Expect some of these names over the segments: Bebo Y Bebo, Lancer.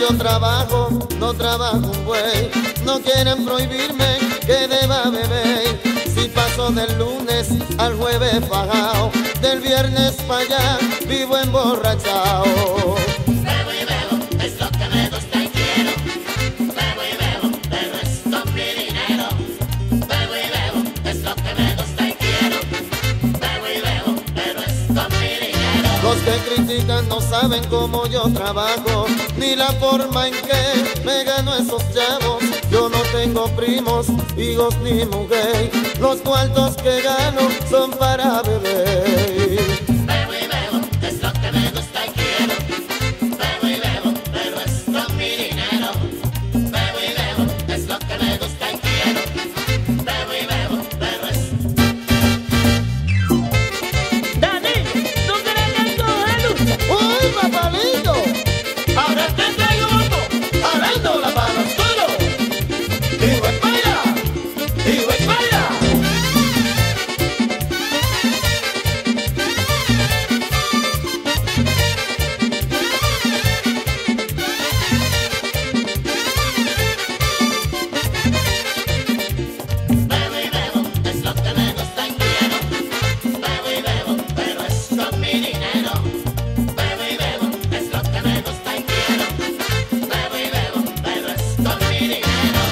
Yo trabajo, no trabajo un buey, no quieren prohibirme que deba beber. Si paso del lunes al jueves pagao, del viernes para allá vivo emborrachao. Bebo y bebo, es lo que me gusta y quiero. Bebo y bebo, pero es con mi dinero. Bebo y bebo, es lo que me gusta y quiero. Bebo y bebo, pero es con mi dinero. Los que critican no saben cómo yo trabajo, ni la forma en que me gano esos chavos. Yo no tengo primos, hijos ni mujer. Los cuartos que gano son para beber. Bebo y bebo, es lo que me gusta y quiero. Bebo y bebo, pero es con mi dinero. Bebo y bebo, es lo que me gusta y quiero. Bebo y bebo, pero es... Dani, ¿tú crees que cogerlo? ¡Uy, papalito! Ahora te traigo otro, jalando la pala solo. Digo espalda, digo espalda. Bebo y bebo, es lo que me gusta y quiero. Bebo y bebo, pero es con mi dinero. Bebo y bebo, es lo que me gusta.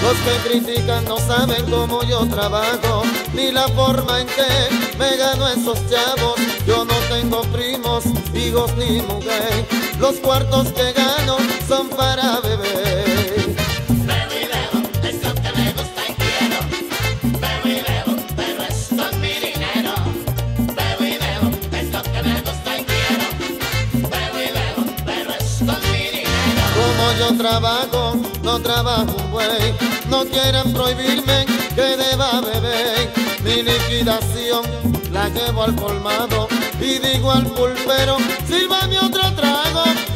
Los que critican no saben cómo yo trabajo, ni la forma en que me gano esos chavos. Yo no tengo primos, hijos ni mujer. Los cuartos que gano son para beber. Bebo y bebo, es lo que me gusta y quiero. Bebo y bebo, pero es con mi dinero. Bebo y bebo, es lo que me gusta y quiero. Bebo y bebo, pero es con mi dinero. Como yo trabajo, no trabajo un buey, no quieren prohibirme que deba beber. Mi liquidación la llevo al colmado y digo al pulpero, sírvame otro trago.